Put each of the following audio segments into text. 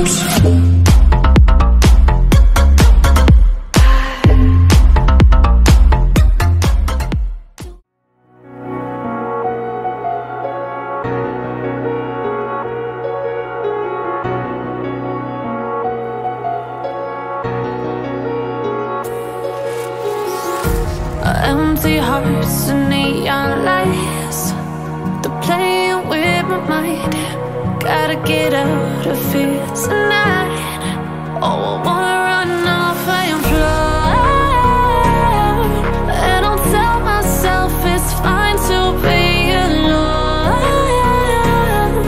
Empty hearts and neon lights, they're playing with my mind. Gotta get out of here tonight. Oh, I wanna run off and fly, and I'll tell myself it's fine to be alone,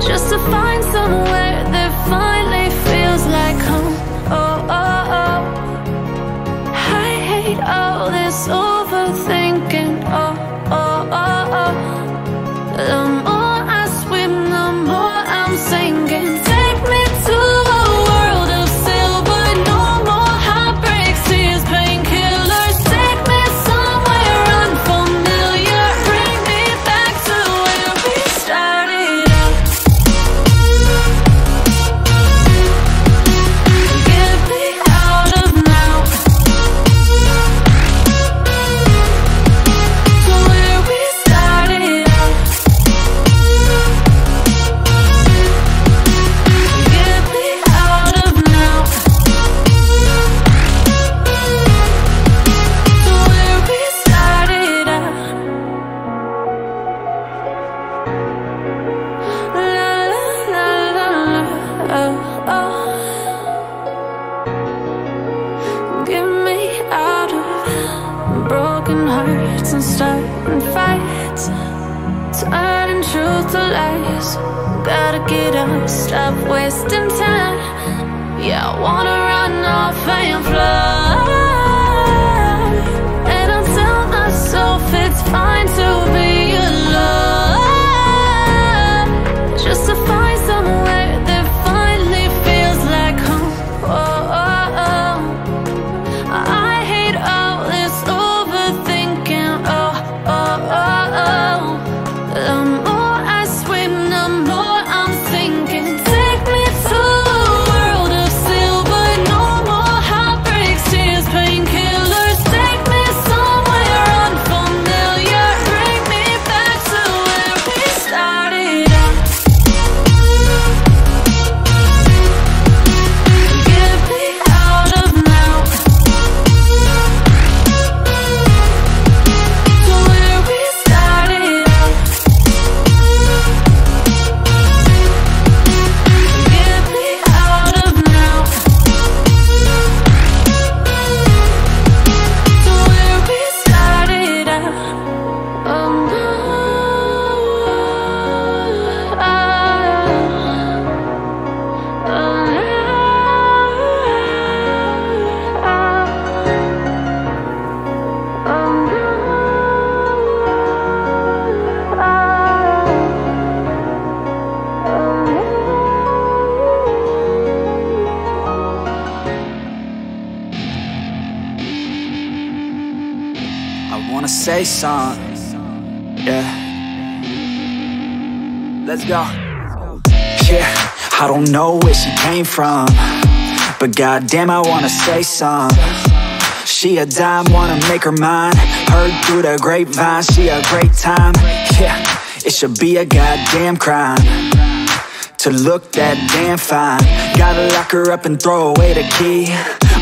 just to find somewhere that finally feels like home. Oh, oh, oh, I hate all this overthinking. Oh, oh, oh, oh. The more broken hearts and starting fights, turning truth to lies. Gotta get up, stop wasting time. Yeah, I wanna run off and fly, and I'll tell myself it's fine to be alone, just to find somewhere that finally feels like home. Oh, oh, oh. I hate all this say something, yeah. Let's go. Yeah, I don't know where she came from, but goddamn, I wanna say something. She a dime, wanna make her mine. Heard through the grapevine, she a great time. Yeah, it should be a goddamn crime to look that damn fine. Gotta lock her up and throw away the key,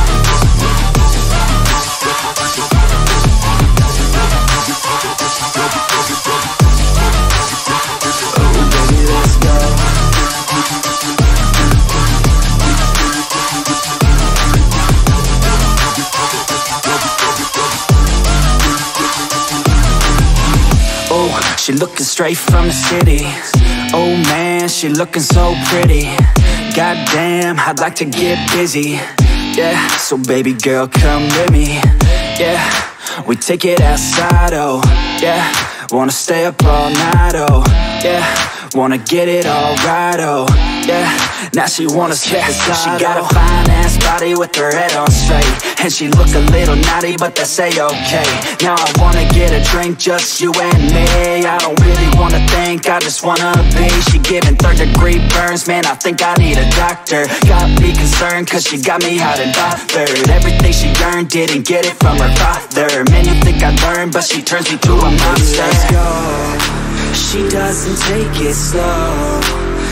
She looking straight from the city. Oh man, she looking so pretty. Goddamn, I'd like to get busy. Yeah, so baby girl, come with me. Yeah, we take it outside, oh yeah. Wanna stay up all night, oh yeah. Wanna get it all right, oh yeah. Now she wanna skip the side. She got a fine ass body with her head on straight, and she look a little naughty, but that's a-okay. Now I wanna get a drink, just you and me. I don't really wanna think, I just wanna be. She giving third-degree burns, man, I think I need a doctor. Gotta be concerned, cause she got me hot and bothered. Everything she earned, didn't get it from her father. Man, you think I learned, but she turns me to a monster. Let's go. She doesn't take it slow.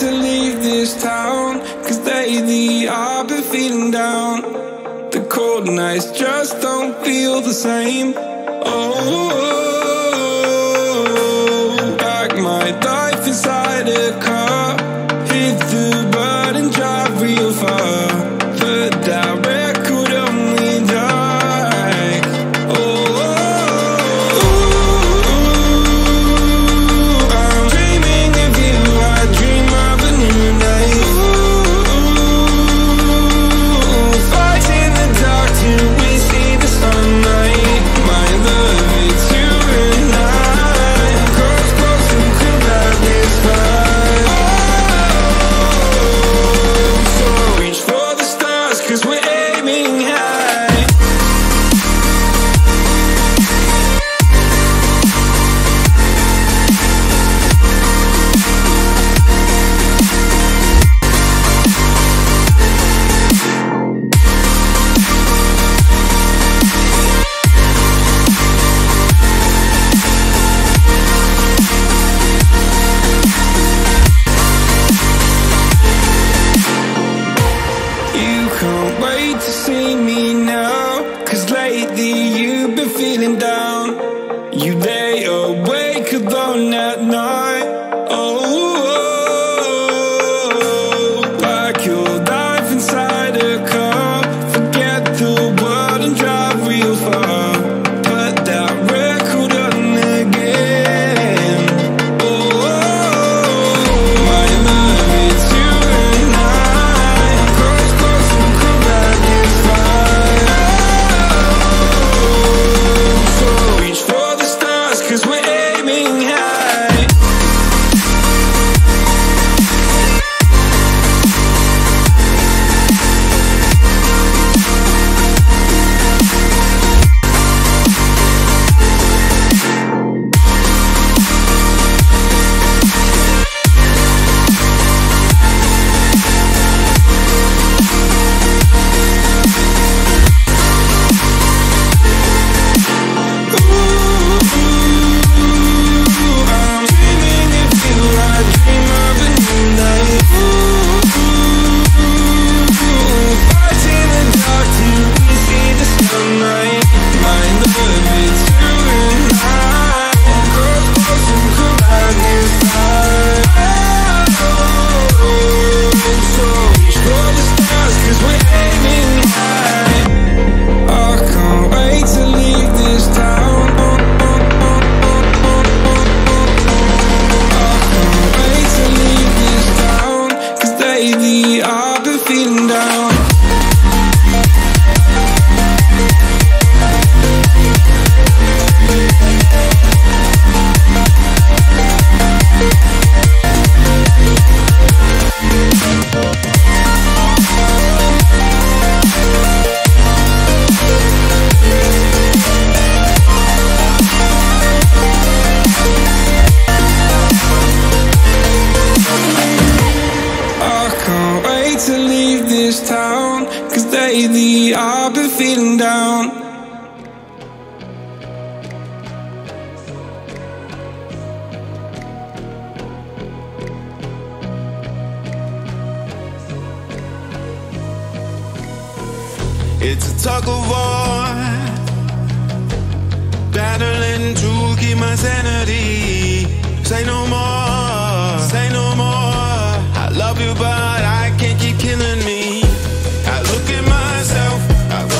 To leave this town, cause lately I've been feeling down. The cold nights just don't feel the same. Oh, pack my life inside a car, hit the bud and drive real far. But that record only died. Oh, I'm dreaming of you, I dream. feeling down. It's a tug of war, battling to keep my sanity. Say no more, say no more. I love you, but I can't keep killing me. I've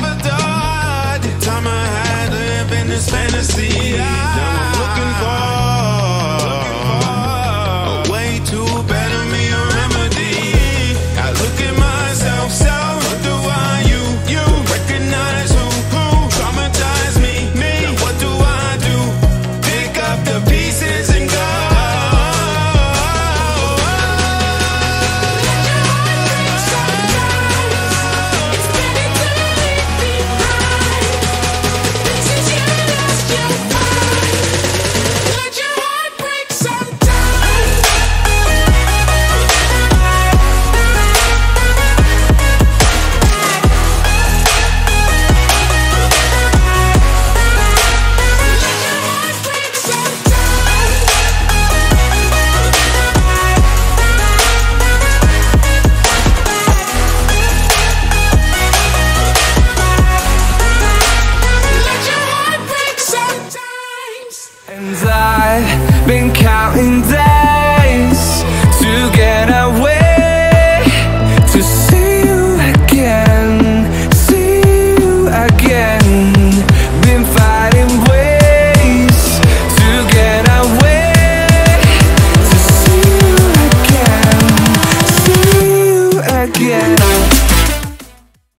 adored the time I had living this fantasy.